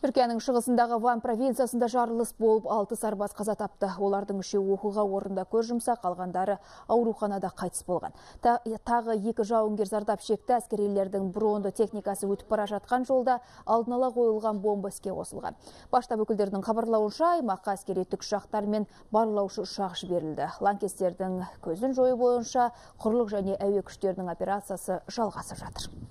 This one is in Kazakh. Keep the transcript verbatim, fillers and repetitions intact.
Түркияның шығысындағы Ван провинциясында жарылыс болып, алты сарбаз қаза тапты. Олардың үшеуі оқиға орнында көз жұмса, қалғандары ауруханада қайтыс болған. Тағы екі жауынгер зардап шекті. Әскерилердің бронды техникасы өтіп бара жатқан жолда алдын ала қойылған бомба іске қосылған. Бас штаб өкілдерінің хабарлауынша, аймаққа әскери тікұшақтар мен барлаушы ұшақ жіберілді. Лаңкестердің көзін жою бойынша құрлық және әуе күштерінің операциясы жалғасып жатыр.